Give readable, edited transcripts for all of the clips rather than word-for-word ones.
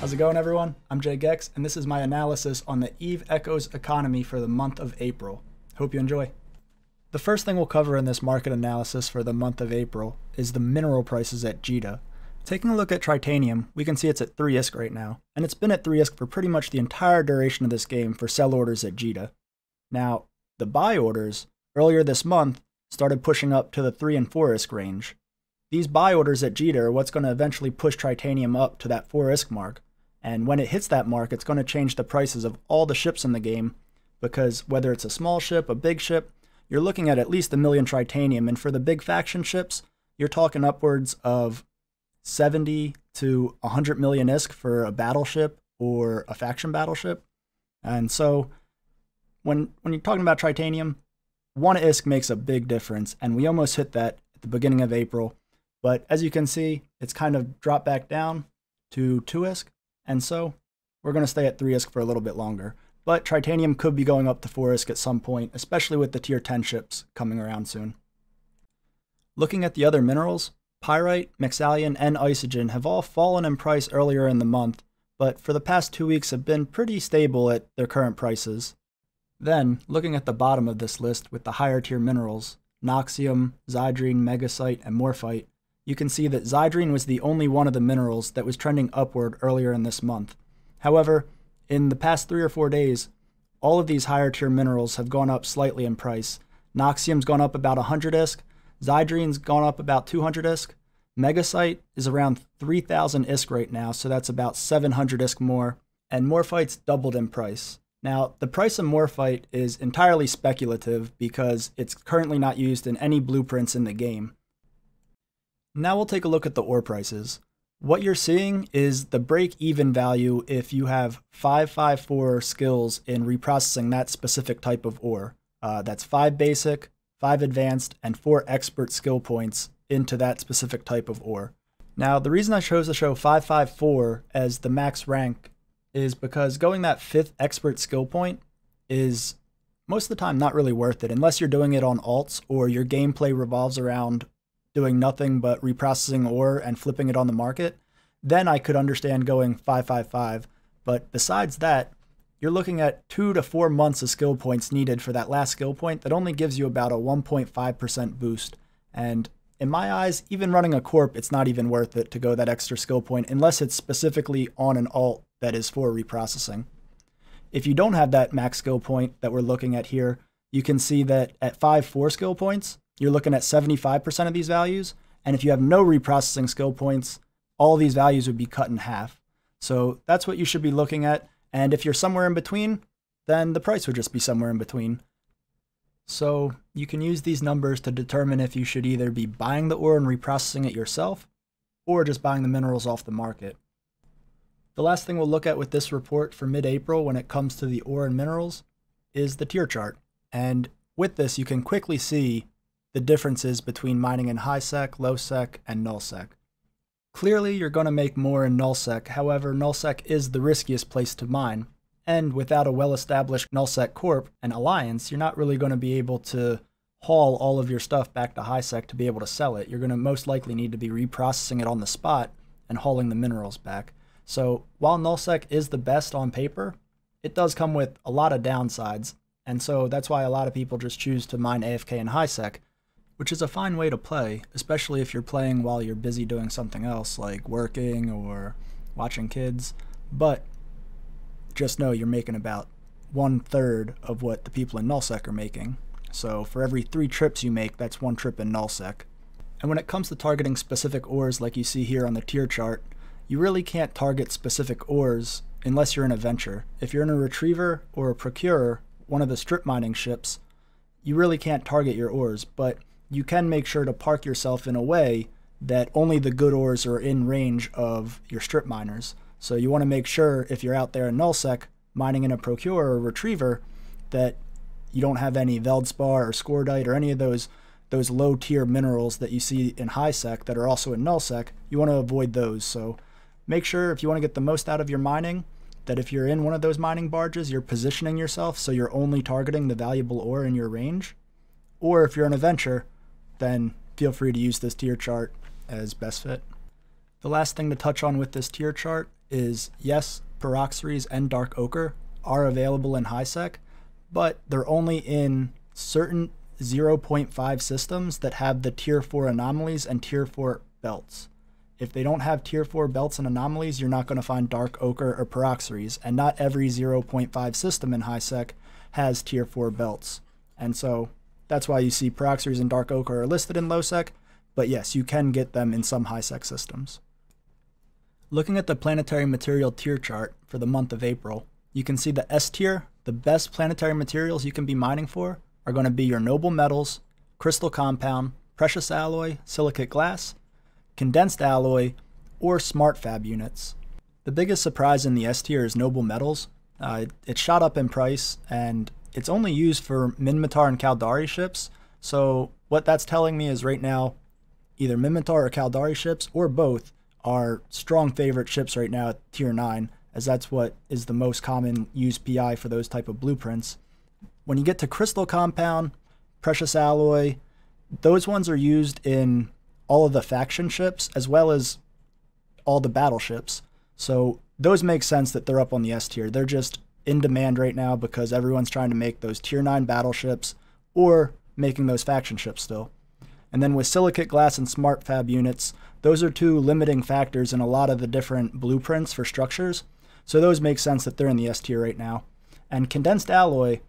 How's it going, everyone? I'm Jay Gex, and this is my analysis on the Eve Echoes economy for the month of April. Hope you enjoy. The first thing we'll cover in this market analysis for the month of April is the mineral prices at Jita. Taking a look at Tritanium, we can see it's at 3 ISK right now, and it's been at 3 ISK for pretty much the entire duration of this game for sell orders at Jita. Now, the buy orders earlier this month started pushing up to the 3 and 4 ISK range. These buy orders at Jita are what's going to eventually push Tritanium up to that 4 ISK mark, and when it hits that mark, it's going to change the prices of all the ships in the game, because whether it's a small ship, a big ship, you're looking at least 1 million Tritanium, and for the big faction ships, you're talking upwards of 70 to 100 million ISK for a battleship or a faction battleship. And so when you're talking about Tritanium, 1 ISK makes a big difference, and we almost hit that at the beginning of April. But as you can see, it's kind of dropped back down to 2 ISK, and so we're going to stay at 3 ISK for a little bit longer. But Tritanium could be going up to 4 ISK at some point, especially with the tier 10 ships coming around soon. Looking at the other minerals, Pyrite, Mexallon, and Isogen have all fallen in price earlier in the month, but for the past 2 weeks have been pretty stable at their current prices. Then, looking at the bottom of this list with the higher tier minerals, Noxium, Zydrine, Megacyte, and Morphite, you can see that Zydrine was the only one of the minerals that was trending upward earlier in this month. However, in the past 3 or 4 days, all of these higher tier minerals have gone up slightly in price. Noxium's gone up about 100 ISK, Zydrine's gone up about 200 ISK, Megacyte is around 3,000 ISK right now, so that's about 700 ISK more, and Morphite's doubled in price. Now, the price of Morphite is entirely speculative because it's currently not used in any blueprints in the game. Now we'll take a look at the ore prices. What you're seeing is the break-even value if you have 554 skills in reprocessing that specific type of ore. That's 5 basic, 5 advanced, and 4 expert skill points into that specific type of ore. Now, the reason I chose to show 554 as the max rank is because going that 5th expert skill point is most of the time not really worth it unless you're doing it on alts or your gameplay revolves around doing nothing but reprocessing ore and flipping it on the market. Then I could understand going 555, but besides that, you're looking at 2 to 4 months of skill points needed for that last skill point that only gives you about a 1.5% boost. And in my eyes, even running a corp, it's not even worth it to go that extra skill point unless it's specifically on an alt that is for reprocessing. If you don't have that max skill point that we're looking at here, you can see that at 5-4 skill points, you're looking at 75% of these values. And if you have no reprocessing skill points, all these values would be cut in half. So that's what you should be looking at. And if you're somewhere in between, then the price would just be somewhere in between. So you can use these numbers to determine if you should either be buying the ore and reprocessing it yourself, or just buying the minerals off the market. The last thing we'll look at with this report for mid-April when it comes to the ore and minerals is the tier chart. And with this, you can quickly see the differences between mining in high sec, low sec, and null sec. Clearly, you're going to make more in null sec. However, null sec is the riskiest place to mine, and without a well-established null sec corp and alliance, you're not really going to be able to haul all of your stuff back to high sec to be able to sell it. You're going to most likely need to be reprocessing it on the spot and hauling the minerals back. So while null sec is the best on paper, it does come with a lot of downsides, and so that's why a lot of people just choose to mine AFK in high sec, which is a fine way to play, especially if you're playing while you're busy doing something else, like working or watching kids. But just know you're making about 1/3 of what the people in nullsec are making. So for every 3 trips you make, that's 1 trip in nullsec. And when it comes to targeting specific ores like you see here on the tier chart, you really can't target specific ores unless you're in a venture. If you're in a retriever or a procurer, one of the strip mining ships, you really can't target your ores, but you can make sure to park yourself in a way that only the good ores are in range of your strip miners. So you want to make sure if you're out there in nullsec, mining in a procurer or retriever, that you don't have any Veldspar or Scordite or any of those low-tier minerals that you see in high sec that are also in nullsec. You want to avoid those. So make sure if you want to get the most out of your mining, that if you're in one of those mining barges, you're positioning yourself so you're only targeting the valuable ore in your range. Or if you're in a venture, then feel free to use this tier chart as best fit. The last thing to touch on with this tier chart is yes, peroxeries and dark ochre are available in high sec, but they're only in certain 0.5 systems that have the tier 4 anomalies and tier 4 belts. If they don't have tier 4 belts and anomalies, you're not going to find dark ochre or peroxeries, and not every 0.5 system in high sec has tier 4 belts. And so that's why you see peroxeries and dark ochre are listed in low sec, but yes, you can get them in some high sec systems. Looking at the planetary material tier chart for the month of April, you can see the S tier, the best planetary materials you can be mining for, are going to be your noble metals, crystal compound, precious alloy, silicate glass, condensed alloy, or smart fab units. The biggest surprise in the S tier is noble metals. It shot up in price, and it's only used for Minmatar and Caldari ships, so what that's telling me is right now, either Minmatar or Caldari ships, or both, are strong favorite ships right now at tier 9, as that's what is the most common used PI for those type of blueprints. When you get to crystal compound, precious alloy, those ones are used in all of the faction ships as well as all the battleships. So those make sense that they're up on the S tier. They're just in demand right now because everyone's trying to make those tier 9 battleships or making those faction ships still. And then with silicate glass and smart fab units, those are two limiting factors in a lot of the different blueprints for structures. So those make sense that they're in the S tier right now. And condensed alloy,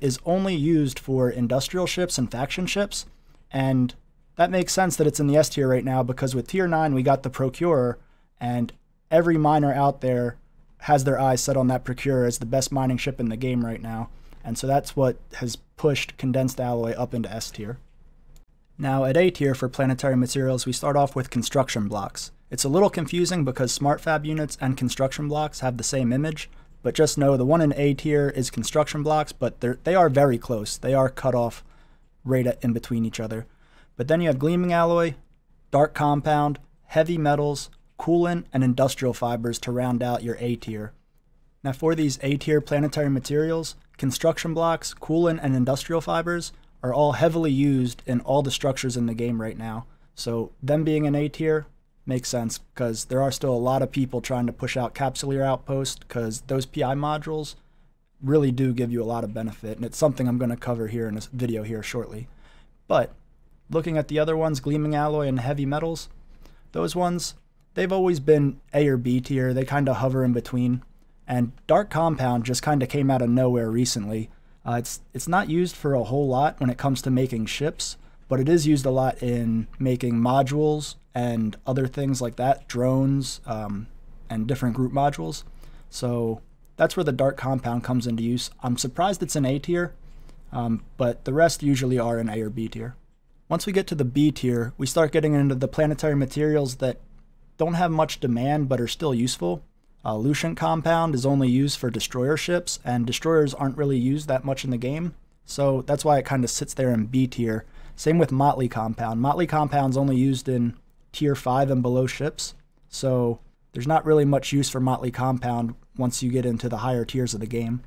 is only used for industrial ships and faction ships, and that makes sense that it's in the S tier right now because with tier 9 we got the procurer, and every miner out there has their eyes set on that procurer as the best mining ship in the game right now, and so that's what has pushed condensed alloy up into S tier. Now at A tier for planetary materials we start off with construction blocks. It's a little confusing because smart fab units and construction blocks have the same image, but just know the one in A tier is construction blocks, but they are very close. They are cut off right in between each other. But then you have gleaming alloy, dark compound, heavy metals, coolant, and industrial fibers to round out your A tier. Now for these A tier planetary materials, construction blocks, coolant, and industrial fibers are all heavily used in all the structures in the game right now. So them being in A tier makes sense because there are still a lot of people trying to push out Capsuleer Outpost because those PI modules really do give you a lot of benefit, and it's something I'm going to cover here in this video here shortly. But looking at the other ones, gleaming alloy and heavy metals, those ones, they've always been A or B tier. They kind of hover in between. And dark compound just kind of came out of nowhere recently. It's not used for a whole lot when it comes to making ships, but it is used a lot in making modules and other things like that, drones, and different group modules. So that's where the dark compound comes into use. I'm surprised it's in A tier, but the rest usually are in A or B tier. Once we get to the B tier, we start getting into the planetary materials that don't have much demand but are still useful. Lucian compound is only used for destroyer ships, and destroyers aren't really used that much in the game, so that's why it kind of sits there in B tier. Same with Motley compound. Motley compound's only used in tier 5 and below ships, so there's not really much use for Motley compound once you get into the higher tiers of the game.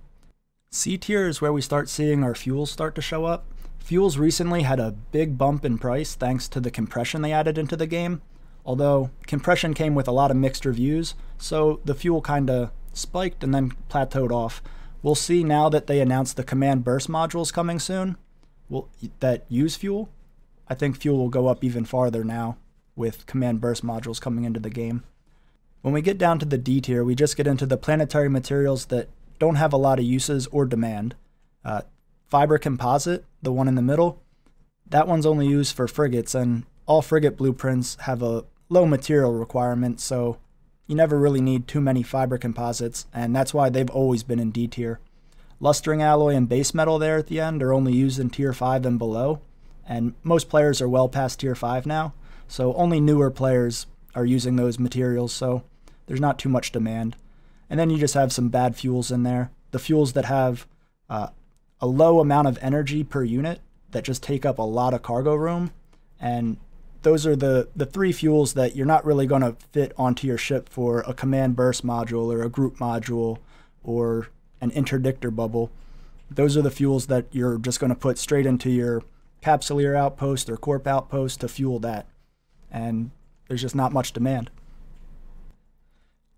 C tier is where we start seeing our fuels start to show up. Fuels recently had a big bump in price thanks to the compression they added into the game, although compression came with a lot of mixed reviews, so the fuel kinda spiked and then plateaued off. We'll see now that they announced the command burst modules coming soon that use fuel. I think fuel will go up even farther now with command burst modules coming into the game. When we get down to the D tier, we just get into the planetary materials that don't have a lot of uses or demand. Fiber composite, the one in the middle, that one's only used for frigates, and all frigate blueprints have a low material requirement, so you never really need too many fiber composites, and that's why they've always been in D tier. Lustering alloy and base metal there at the end are only used in tier 5 and below, and most players are well past tier 5 now. So only newer players are using those materials, so there's not too much demand. And then you just have some bad fuels in there. The fuels that have a low amount of energy per unit that just take up a lot of cargo room. And those are the three fuels that you're not really going to fit onto your ship for a command burst module or a group module or an interdictor bubble. Those are the fuels that you're just going to put straight into your Capsuleer Outpost or Corp Outpost to fuel that. And there's just not much demand.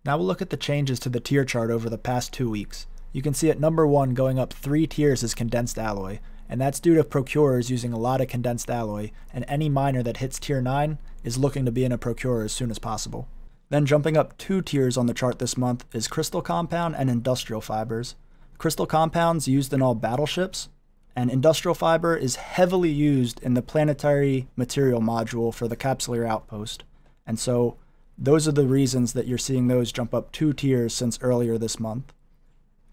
Now we'll look at the changes to the tier chart over the past 2 weeks. You can see at number 1 going up 3 tiers is condensed alloy, and that's due to procurers using a lot of condensed alloy, and any miner that hits tier 9 is looking to be in a procurer as soon as possible. Then jumping up 2 tiers on the chart this month is crystal compound and industrial fibers. Crystal compounds used in all battleships, and industrial fiber is heavily used in the planetary material module for the Capsuleer Outpost. And so those are the reasons that you're seeing those jump up 2 tiers since earlier this month.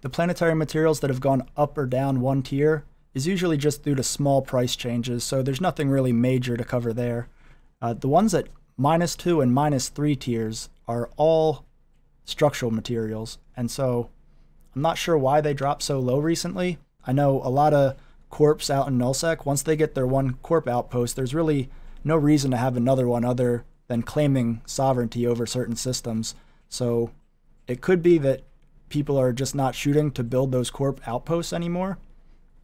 The planetary materials that have gone up or down 1 tier is usually just due to small price changes, so there's nothing really major to cover there. The ones at -2 and -3 tiers are all structural materials, and so I'm not sure why they dropped so low recently. I know a lot of corps out in Nullsec, once they get their 1 corp outpost, there's really no reason to have another one other than claiming sovereignty over certain systems. So it could be that people are just not shooting to build those corp outposts anymore.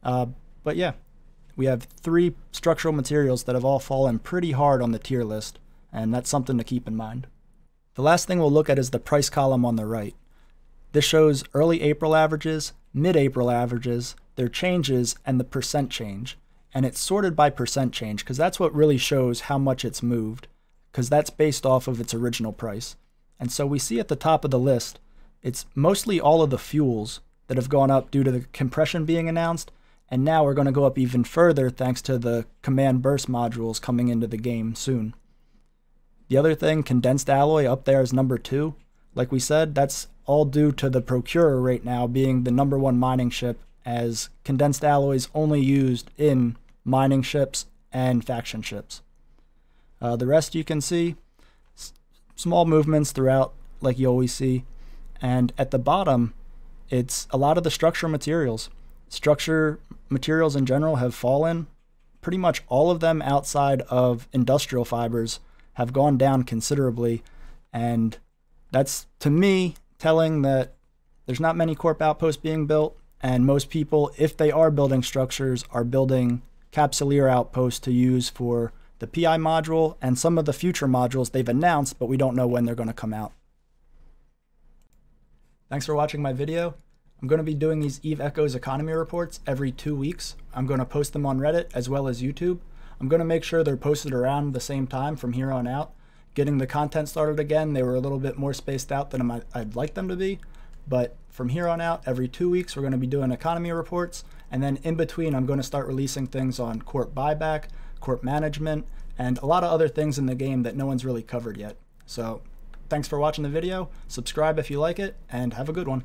But yeah, we have 3 structural materials that have all fallen pretty hard on the tier list, and that's something to keep in mind. The last thing we'll look at is the price column on the right. This shows early April averages, mid-April averages, their changes, and the percent change. And it's sorted by percent change because that's what really shows how much it's moved, because that's based off of its original price. And so we see at the top of the list, it's mostly all of the fuels that have gone up due to the compression being announced, and now we're going to go up even further thanks to the command burst modules coming into the game soon. The other thing, condensed alloy up there is number 2. Like we said, that's all due to the procurer right now being the number 1 mining ship, as condensed alloy is only used in mining ships and faction ships. The rest you can see, small movements throughout like you always see. And at the bottom, it's a lot of the structural materials. Structure materials in general have fallen. Pretty much all of them outside of industrial fibers have gone down considerably, and that's, to me, telling that there's not many corp outposts being built, and most people, if they are building structures, are building Capsuleer outposts to use for the PI module and some of the future modules they've announced, but we don't know when they're going to come out. Thanks for watching my video. I'm going to be doing these Eve Echoes economy reports every 2 weeks. I'm going to post them on Reddit as well as YouTube. I'm going to make sure they're posted around the same time from here on out. Getting the content started again, they were a little bit more spaced out than I'd like them to be. But from here on out, every 2 weeks, we're going to be doing economy reports. And then in between, I'm going to start releasing things on corp buyback, corp management, and a lot of other things in the game that no one's really covered yet. So thanks for watching the video. Subscribe if you like it, and have a good one.